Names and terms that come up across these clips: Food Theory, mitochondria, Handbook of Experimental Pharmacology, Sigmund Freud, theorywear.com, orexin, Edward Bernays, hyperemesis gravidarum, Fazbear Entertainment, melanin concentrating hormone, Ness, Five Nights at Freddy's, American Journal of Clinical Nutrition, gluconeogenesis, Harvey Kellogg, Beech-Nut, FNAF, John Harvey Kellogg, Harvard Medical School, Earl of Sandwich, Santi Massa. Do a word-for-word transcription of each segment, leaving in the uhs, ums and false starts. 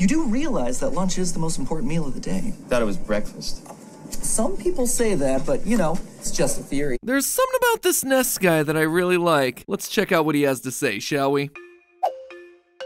You do realize that lunch is the most important meal of the day. Thought it was breakfast. Some people say that, but you know, it's just a theory. There's something about this Ness guy that I really like. Let's check out what he has to say, shall we?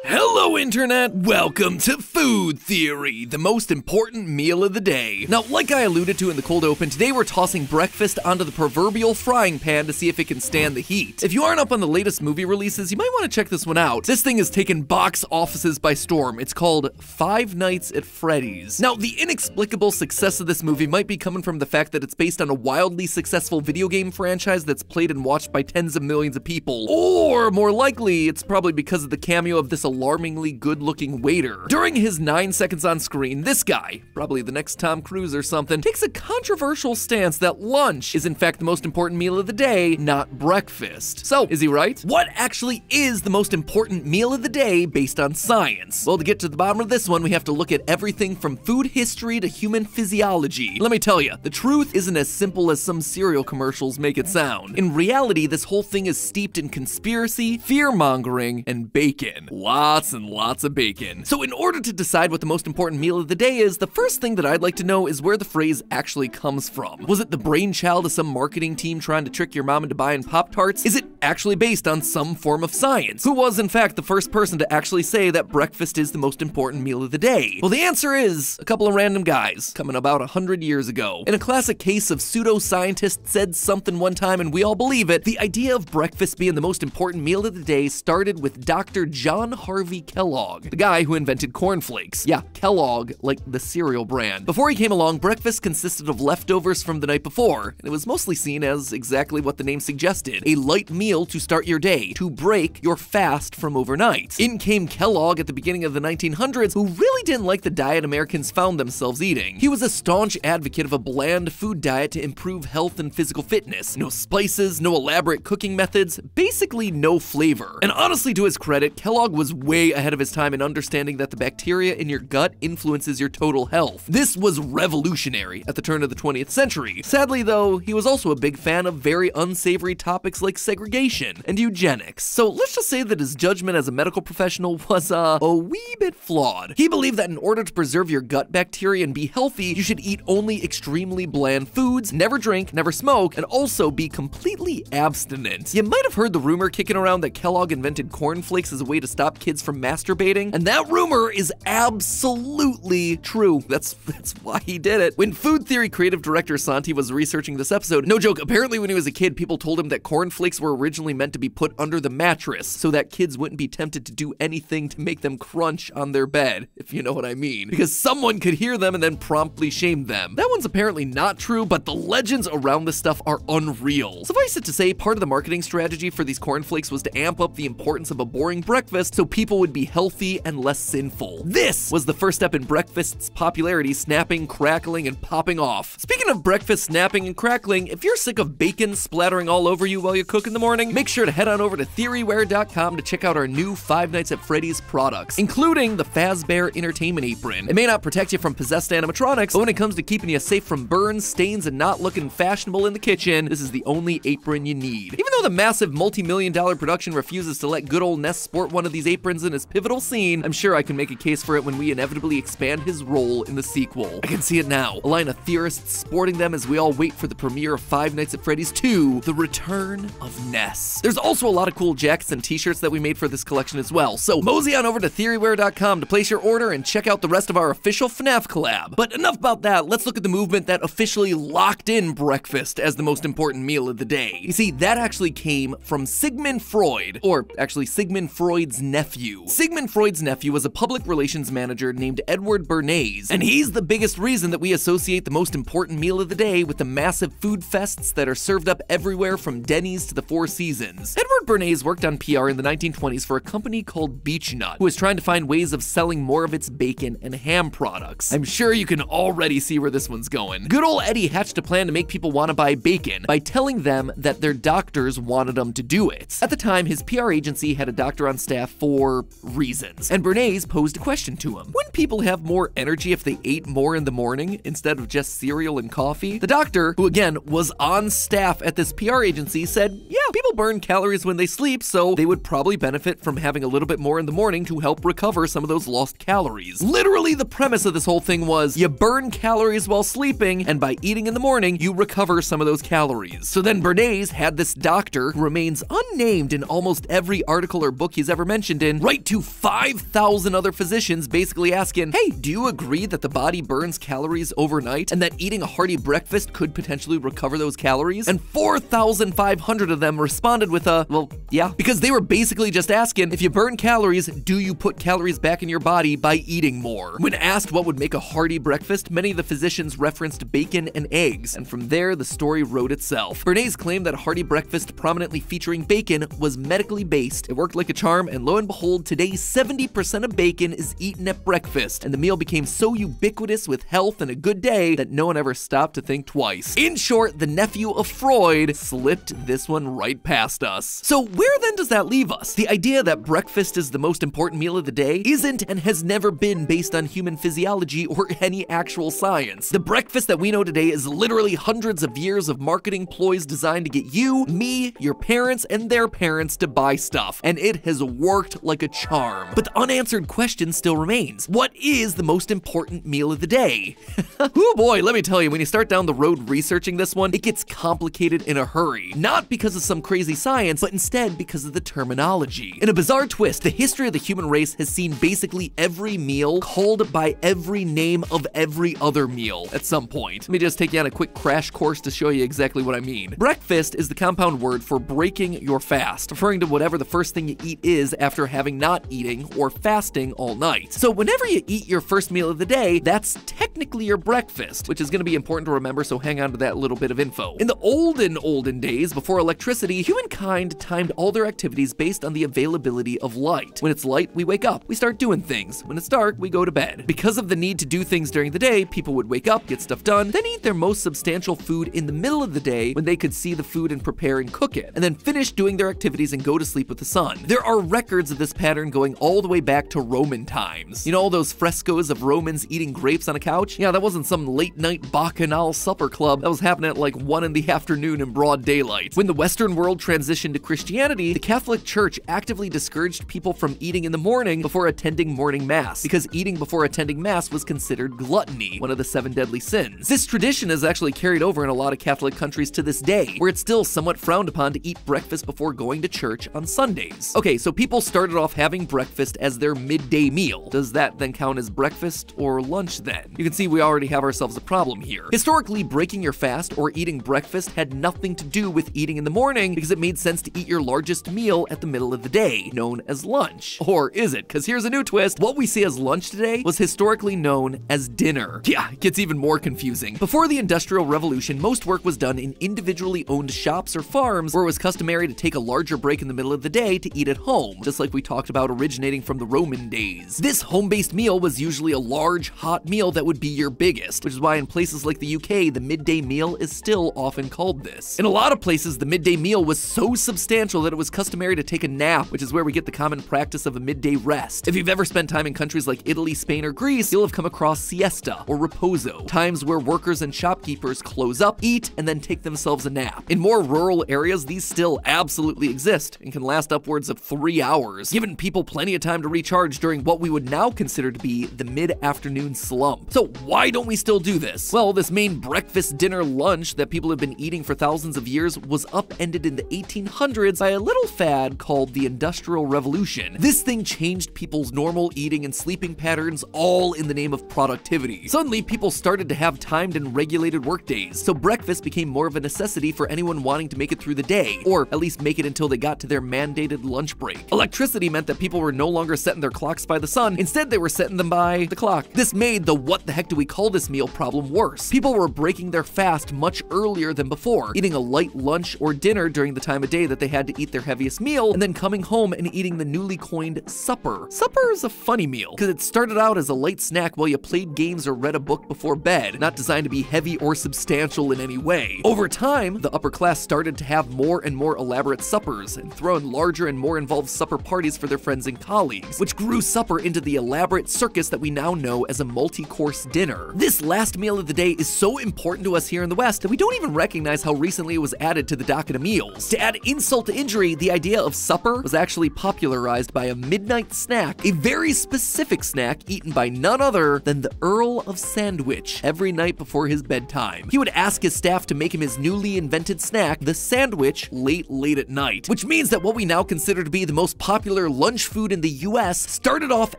Hello, Internet! Welcome to Food Theory, the most important meal of the day. Now, like I alluded to in the cold open, today we're tossing breakfast onto the proverbial frying pan to see if it can stand the heat. If you aren't up on the latest movie releases, you might want to check this one out. This thing has taken box offices by storm. It's called Five Nights at Freddy's. Now, the inexplicable success of this movie might be coming from the fact that it's based on a wildly successful video game franchise that's played and watched by tens of millions of people. Or, more likely, it's probably because of the cameo of this alarmingly good-looking waiter. During his nine seconds on screen, this guy, probably the next Tom Cruise or something, takes a controversial stance that lunch is in fact the most important meal of the day, not breakfast. So, is he right? What actually is the most important meal of the day based on science? Well, to get to the bottom of this one, we have to look at everything from food history to human physiology. Let me tell you, the truth isn't as simple as some cereal commercials make it sound. In reality, this whole thing is steeped in conspiracy, fear-mongering, and bacon. Lots and lots of bacon. So in order to decide what the most important meal of the day is, the first thing that I'd like to know is where the phrase actually comes from. Was it the brainchild of some marketing team trying to trick your mom into buying Pop-Tarts? Is it actually based on some form of science? Who was, in fact, the first person to actually say that breakfast is the most important meal of the day? Well, the answer is a couple of random guys coming about a hundred years ago. In a classic case of pseudoscientists said something one time and we all believe it, the idea of breakfast being the most important meal of the day started with Doctor John Harvey Kellogg, the guy who invented cornflakes. Yeah, Kellogg, like the cereal brand. Before he came along, breakfast consisted of leftovers from the night before, and it was mostly seen as exactly what the name suggested, a light meal to start your day, to break your fast from overnight. In came Kellogg at the beginning of the nineteen hundreds, who really didn't like the diet Americans found themselves eating. He was a staunch advocate of a bland food diet to improve health and physical fitness. No spices, no elaborate cooking methods, basically no flavor. And honestly, to his credit, Kellogg was way ahead of his time in understanding that the bacteria in your gut influences your total health. This was revolutionary at the turn of the twentieth century. Sadly though, he was also a big fan of very unsavory topics like segregation and eugenics. So let's just say that his judgment as a medical professional was uh, a wee bit flawed. He believed that in order to preserve your gut bacteria and be healthy, you should eat only extremely bland foods, never drink, never smoke, and also be completely abstinent. You might have heard the rumor kicking around that Kellogg invented cornflakes as a way to stop kids from masturbating, and that rumor is absolutely true. That's that's why he did it. When Food Theory creative director Santi was researching this episode, no joke, apparently when he was a kid, people told him that cornflakes were originally meant to be put under the mattress so that kids wouldn't be tempted to do anything to make them crunch on their bed, if you know what I mean, because someone could hear them and then promptly shame them. That one's apparently not true, but the legends around this stuff are unreal. Suffice it to say, part of the marketing strategy for these cornflakes was to amp up the importance of a boring breakfast so people would be healthy and less sinful. This was the first step in breakfast's popularity snapping, crackling, and popping off. Speaking of breakfast snapping and crackling, if you're sick of bacon splattering all over you while you cook in the morning, make sure to head on over to theory wear dot com to check out our new Five Nights at Freddy's products, including the Fazbear Entertainment Apron. It may not protect you from possessed animatronics, but when it comes to keeping you safe from burns, stains, and not looking fashionable in the kitchen, this is the only apron you need. Even though the massive multi-million dollar production refuses to let good old Ness sport one of these aprons in his pivotal scene, I'm sure I can make a case for it when we inevitably expand his role in the sequel. I can see it now, a line of theorists sporting them as we all wait for the premiere of Five Nights at Freddy's two, The Return of Ness. There's also a lot of cool jackets and t-shirts that we made for this collection as well, so mosey on over to theory wear dot com to place your order and check out the rest of our official F NAF collab. But enough about that, let's look at the movement that officially locked in breakfast as the most important meal of the day. You see, that actually came from Sigmund Freud, or actually Sigmund Freud's nephew. Sigmund Freud's nephew was a public relations manager named Edward Bernays, and he's the biggest reason that we associate the most important meal of the day with the massive food fests that are served up everywhere from Denny's to the Four Seasons. Edward Bernays worked on P R in the nineteen twenties for a company called Beech-Nut, who was trying to find ways of selling more of its bacon and ham products. I'm sure you can already see where this one's going. Good old Eddie hatched a plan to make people want to buy bacon by telling them that their doctors wanted them to do it. At the time, his P R agency had a doctor on staff for reasons, and Bernays posed a question to him. Wouldn't people have more energy if they ate more in the morning instead of just cereal and coffee? The doctor, who again was on staff at this P R agency, said, yeah, people burn calories when they sleep, so they would probably benefit from having a little bit more in the morning to help recover some of those lost calories. Literally, the premise of this whole thing was you burn calories while sleeping, and by eating in the morning, you recover some of those calories. So then Bernays had this doctor, who remains unnamed in almost every article or book he's ever mentioned in, write to five thousand other physicians basically asking, hey, do you agree that the body burns calories overnight and that eating a hearty breakfast could potentially recover those calories? And four thousand five hundred of them responded with a, well, yeah, because they were basically just asking, if you burn calories, do you put calories back in your body by eating more? When asked what would make a hearty breakfast, many of the physicians referenced bacon and eggs, and from there, the story wrote itself. Bernays claimed that a hearty breakfast prominently featuring bacon was medically based. It worked like a charm, and lo and behold, today, seventy percent of bacon is eaten at breakfast, and the meal became so ubiquitous with health and a good day that no one ever stopped to think twice. In short, the nephew of Freud slipped this one right past us. So where then does that leave us? The idea that breakfast is the most important meal of the day isn't and has never been based on human physiology or any actual science. The breakfast that we know today is literally hundreds of years of marketing ploys designed to get you, me, your parents, and their parents to buy stuff, and it has worked like a charm. But the unanswered question still remains. What is the most important meal of the day? Oh boy, let me tell you, when you start down the road researching this one, it gets complicated in a hurry. Not because of some crazy science, but instead because of the terminology. In a bizarre twist, the history of the human race has seen basically every meal called by every name of every other meal at some point. Let me just take you on a quick crash course to show you exactly what I mean. Breakfast is the compound word for breaking your fast, referring to whatever the first thing you eat is after having not eating or fasting all night. So whenever you eat your first meal of the day, that's technically your breakfast, which is going to be important to remember, so hang on to that little bit of info. In the olden, olden days, before electricity, humankind timed all their activities based on the availability of light. When it's light, we wake up, we start doing things. When it's dark, we go to bed. Because of the need to do things during the day, people would wake up, get stuff done, then eat their most substantial food in the middle of the day when they could see the food and prepare and cook it, and then finish doing their activities and go to sleep with the sun. There are records of this pattern going all the way back to Roman times. You know all those frescoes of Romans eating grapes on a couch? Yeah, that wasn't some late-night bacchanal supper club. That was happening at like one in the afternoon in broad daylight. When the Western world transitioned to Christianity, the Catholic Church actively discouraged people from eating in the morning before attending morning mass, because eating before attending mass was considered gluttony, one of the seven deadly sins. This tradition is actually carried over in a lot of Catholic countries to this day, where it's still somewhat frowned upon to eat breakfast before going to church on Sundays. Okay, so people started off having breakfast as their midday meal. Does that then count as breakfast or lunch then? You can see we already have ourselves a problem here. Historically, breaking your fast or eating breakfast had nothing to do with eating in the morning, because it made sense to eat your largest meal at the middle of the day, known as lunch. Or is it? Because here's a new twist. What we see as lunch today was historically known as dinner. Yeah, it gets even more confusing. Before the Industrial Revolution, most work was done in individually owned shops or farms, where it was customary to take a larger break in the middle of the day to eat at home, just like we talked about originating from the Roman days. This home-based meal was usually a large, hot meal that would be your biggest, which is why in places like the U K, the midday meal is still often called this. In a lot of places, the midday meal was so substantial that it was customary to take a nap, which is where we get the common practice of a midday rest. If you've ever spent time in countries like Italy, Spain, or Greece, you'll have come across siesta or reposo, times where workers and shopkeepers close up, eat, and then take themselves a nap. In more rural areas, these still absolutely exist and can last upwards of three hours, giving people plenty of time to recharge during what we would now consider to be the mid-afternoon slump. So why don't we still do this? Well, this main breakfast, dinner, lunch that people have been eating for thousands of years was upended in the eighteen hundreds by a little fad called the Industrial Revolution. This thing changed people's normal eating and sleeping patterns, all in the name of productivity. Suddenly, people started to have timed and regulated workdays, so breakfast became more of a necessity for anyone wanting to make it through the day, or at least make it until they got to their mandated lunch break. Electricity meant that people were no longer setting their clocks by the sun. Instead, they were setting them by the clock. This made the what the heck do we call this meal problem worse. People were breaking their fast much earlier than before, eating a light lunch or dinner during the time of day that they had to eat their heaviest meal, and then coming home and eating the newly coined supper. Supper is a funny meal, because it started out as a light snack while you played games or read a book before bed, not designed to be heavy or substantial in any way. Over time, the upper class started to have more and more elaborate suppers, and throw in larger and more involved supper parties for their friends and colleagues, which grew supper into the elaborate circus that we now know as a multi-course dinner. This last meal of the day is so important to us here in the West that we don't even recognize how recently it was added to the docket of meals. To add insult to injury, the idea of supper was actually popularized by a midnight snack, a very specific snack eaten by none other than the Earl of Sandwich every night before his bedtime. He would ask his staff to make him his newly invented snack, the sandwich, late, late at night, which means that what we now consider to be the most popular lunch food in the U S started off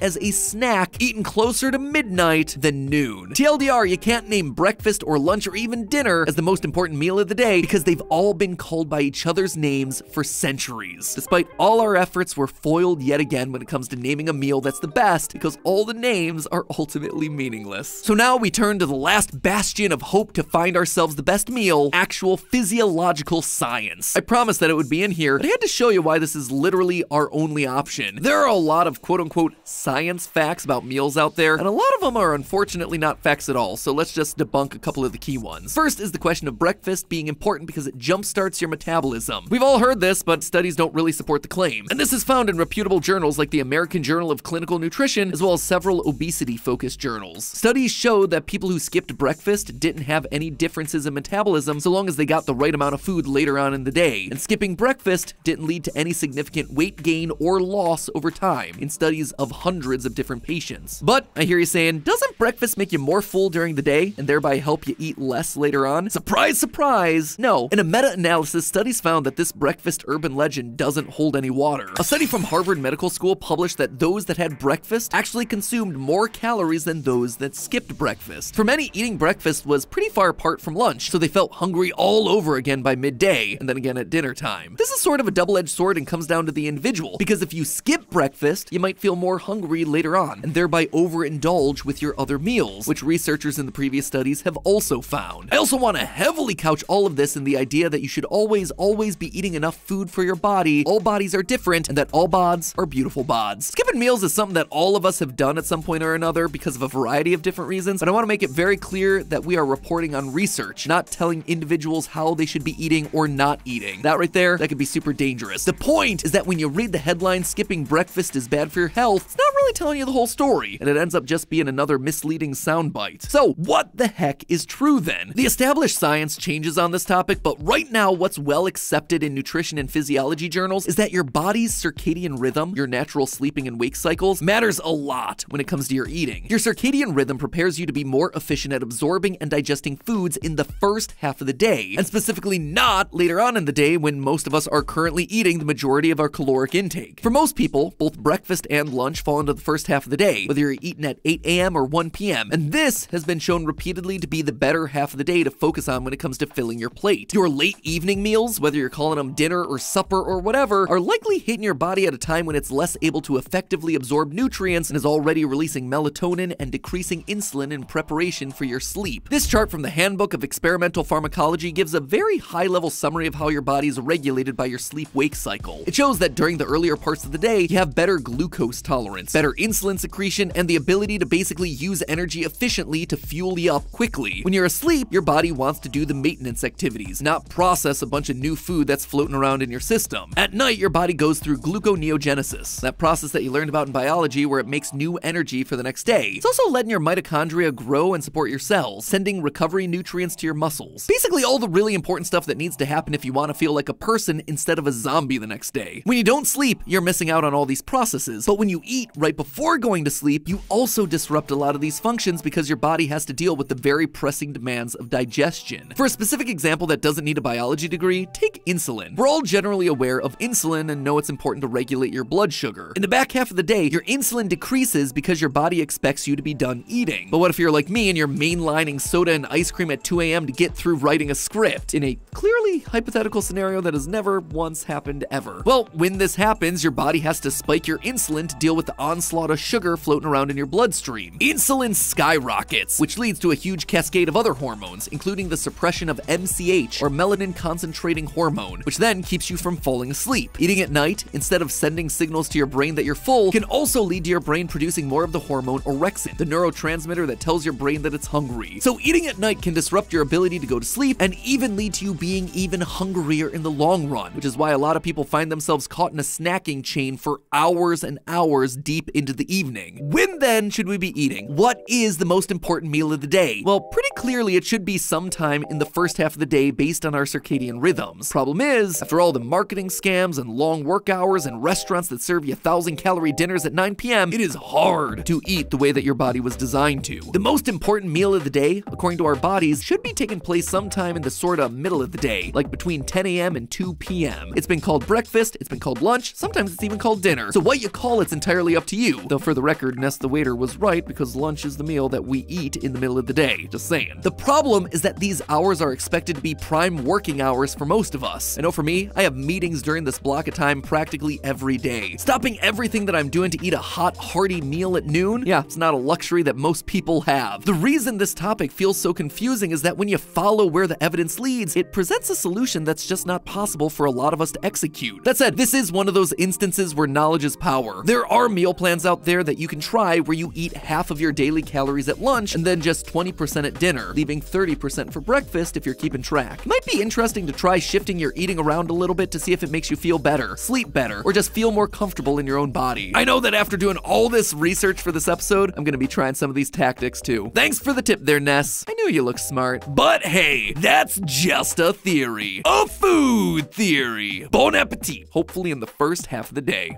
as a snack eaten closer to midnight than noon. T L D R, you can't name breakfast or lunch or even dinner as the most important meal of the day because they've all been called by each other's names for centuries. Despite all our efforts, we're foiled yet again when it comes to naming a meal that's the best because all the names are ultimately meaningless. So now we turn to the last bastion of hope to find ourselves the best meal, actual physiological science. I promised that it would be in here, but I had to show you why this is literally our only option. There are a lot of quote-unquote science facts about meals out there, and a lot of them are unfortunately not facts at all, so let's just debunk a couple of the key ones. First is the question of breakfast being important because it jumpstarts your metabolism. We've all heard this, but studies don't really support the claim, and this is found in reputable journals like the American Journal of Clinical Nutrition, as well as several obesity-focused journals. Studies showed that people who skipped breakfast didn't have any differences in metabolism so long as they got the right amount of food later on in the day, and skipping breakfast didn't lead to any significant weight gain or loss over time in studies of hundreds of different patients. But I hear you saying, doesn't breakfast make you more full during the day and thereby help you eat less later on? Surprise, surprise! No. In a meta-analysis, studies found that this breakfast urban legend doesn't hold any water. A study from Harvard Medical School published that those that had breakfast actually consumed more calories than those that skipped breakfast. For many, eating breakfast was pretty far apart from lunch, so they felt hungry all over again by midday and then again at dinner time. This is sort of a double-edged sword and comes down to the individual, because if you skip breakfast, you might feel more hungry later on and thereby overindulge with your other meals, which researchers in the previous studies have also found. I also want to heavily couch all of this in the idea that you should always, always be eating enough food for your body. All bodies are different, and that all bods are beautiful bods. Skipping meals is something that all of us have done at some point or another because of a variety of different reasons, but I want to make it very clear that we are reporting on research, not telling individuals how they should be eating or not eating. That right there, that could be super dangerous. The point is that when you read the headline, skipping breakfast is bad for your health, it's not really telling you the whole story, and it ends up just being another misleading soundbite. So what the heck is true then? The established science changes on this topic, but right now what's well accepted in nutrition and physiology journals is that your body's circadian rhythm, your natural sleeping and wake cycles, matters a lot when it comes to your eating. Your circadian rhythm prepares you to be more efficient at absorbing and digesting foods in the first half of the day, and specifically not later on in the day when most of us are currently eating the majority of our caloric intake. For most people, both breakfast and lunch fall into the first half of the day, whether you're eating at eight A M or one P M, and this has been shown repeatedly to be the better half of the day to focus on when it comes to filling your plate. Your late evening meals, whether you're calling them dinner or supper or whatever, are likely hitting your body at a time when it's less able to effectively absorb nutrients and is already releasing melatonin and decreasing insulin in preparation for your sleep. This chart from the Handbook of Experimental Pharmacology gives a very high-level summary of how your body is regulated by your sleep-wake cycle. It shows that during the earlier parts of the day, you have better glucose tolerance, better insulin secretion, and the ability to basically use energy efficiently to fuel you up quickly. When you're asleep, your body wants to do the maintenance activities, not process a bunch of new food that's floating around in your system. At night, your body goes through gluconeogenesis, that process that you learned about in biology where it makes new energy for the next day. It's also letting your mitochondria grow and support your cells, sending recovery nutrients to your muscles. Basically all the really important stuff that needs to happen if you want to feel like a person instead of a zombie the next day. When you don't sleep, you're missing out on all these processes, but when you eat right before going to sleep, you also disrupt a lot of these functions because your body has to deal with the very pressing demands of digestion. For a specific example that doesn't need a biology degree, take insulin. We're all generally aware of insulin and know it's important to regulate your blood sugar. In the back half of the day, your insulin decreases because your body expects you to be done eating. But what if you're like me and you're mainlining soda and ice cream at two A M to get through writing a script in a clearly hypothetical scenario that has never once happened ever? Well, when this happens, your body has to spike your insulin to deal with the onslaught of sugar floating around in your bloodstream. Insulin skyrockets, which leads to a huge cascade of other hormones, including the suppression of M C H, or melanin concentrating hormone, which then keeps you from falling asleep. Eating at night, instead of sending signals to your brain that you're full, can also lead to your brain producing more of the hormone orexin, the neurotransmitter that tells your brain that it's hungry. So eating at night can disrupt your ability to go to sleep and even lead to you being even hungrier in the long run, which is why a lot of people find themselves caught in a snacking chain for hours and hours deep into the evening. When then should we be eating? What is the most important meal of the day? Well, pretty clearly it should be sometime in the first half of the day based on our circadian rhythms. Problem is, after all the marketing scams and long work hours and restaurants that serve you thousand calorie dinners at nine p m, it is hard to eat the way that your body was designed to. The most important meal of the day, according to our bodies, should be taking place sometime in the sort of middle of the day, like between ten a m and two p m It's been called breakfast, it's been called lunch, sometimes it's even called dinner. So what you call it's entirely up to you. Though for the record, Ness the waiter was right, because lunch is the meal that we eat in the middle of the day, just saying. The problem is that these hours are expected to be prime working hours for most of us. I know for me, I have meetings during this block of time practically every day. Stopping everything that I'm doing to eat a hot, hearty meal at noon? Yeah, it's not a luxury that most people have. The reason this topic feels so confusing is that when you follow where the evidence leads, it presents a solution that's just not possible for a lot of us to execute. That said, this is one of those instances where knowledge is power. There are meal plans out there that you can try where you eat half of your daily calories at lunch and then just twenty percent at dinner, leaving thirty percent for breakfast if you're keeping track. It might be interesting to try shifting your eating around a little bit to see if it makes you feel better, sleep better, or just feel more comfortable in your own body. I know that after doing all this research for this episode, I'm gonna be trying some of these tactics too. Thanks for the tip there, Ness. I knew you looked smart. But hey, that's just a theory. A food theory. Bon appetit. Hopefully in the first half of the day.